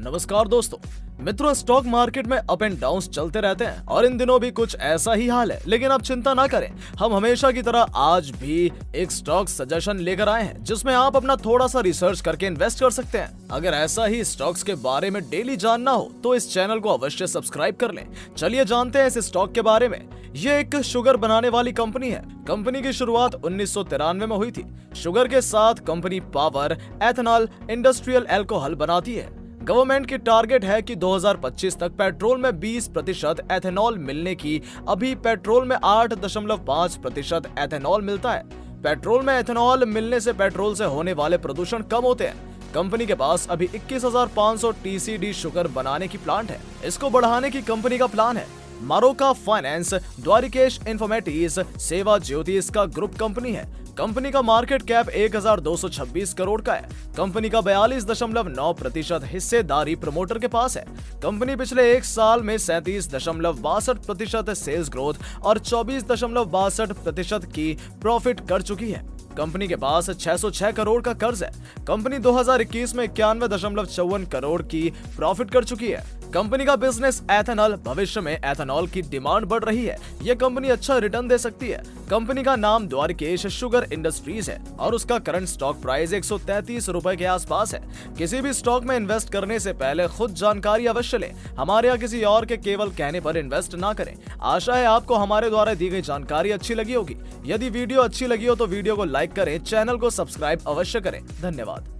नमस्कार दोस्तों, मित्रों स्टॉक मार्केट में अप एंड डाउन चलते रहते हैं और इन दिनों भी कुछ ऐसा ही हाल है। लेकिन आप चिंता ना करें, हम हमेशा की तरह आज भी एक स्टॉक सजेशन लेकर आए हैं जिसमें आप अपना थोड़ा सा रिसर्च करके इन्वेस्ट कर सकते हैं। अगर ऐसा ही स्टॉक्स के बारे में डेली जानना हो तो इस चैनल को अवश्य सब्सक्राइब कर लें। चलिए जानते हैं इस स्टॉक के बारे में। ये एक शुगर बनाने वाली कंपनी है। कंपनी की शुरुआत 1993 में हुई थी। शुगर के साथ company power, ethanol, industrial alcohol बनाती है। गवर्नमेंट की टारगेट है कि 2025 तक पेट्रोल में 20% एथेनॉल मिलने की। अभी पेट्रोल में 8.5% एथेनॉल मिलता है। पेट्रोल में एथेनॉल मिलने से पेट्रोल से होने वाले प्रदूषण कम होते हैं। कंपनी के पास अभी 21,500 TCD शुगर बनाने की प्लांट है। इसको बढ़ाने की कंपनी का प्लान है। मारोका फाइनेंस, द्वारिकेश इंफॉर्मेटिस, सेवा ज्योति इसका ग्रुप कंपनी है। कंपनी का मार्केट कैप 1226 करोड़ का है। कंपनी का 42.9% हिस्सेदारी प्रमोटर के पास है। कंपनी पिछले एक साल में 37.62% सेल्स ग्रोथ और 24.62% की प्रॉफिट कर चुकी है। कंपनी के पास 606 करोड़ का कर्ज है। कंपनी 2021 में 91.54 करोड़ की प्रॉफिट कर चुकी है। कंपनी का बिजनेस एथेनॉल, भविष्य में एथेनॉल की डिमांड बढ़ रही है। यह कंपनी अच्छा रिटर्न दे सकती है। कंपनी का नाम द्वारिकेश शुगर इंडस्ट्रीज है और उसका करंट स्टॉक प्राइस 133 रुपए के आसपास है। किसी भी स्टॉक में इन्वेस्ट करने से पहले खुद जानकारी अवश्य लें। हमारे यहाँ किसी और के केवल कहने पर इन्वेस्ट ना करें। आशा है आपको हमारे द्वारा दी गई जानकारी अच्छी लगी होगी। यदि वीडियो अच्छी लगी हो तो वीडियो को लाइक करें, चैनल को सब्सक्राइब अवश्य करें। धन्यवाद।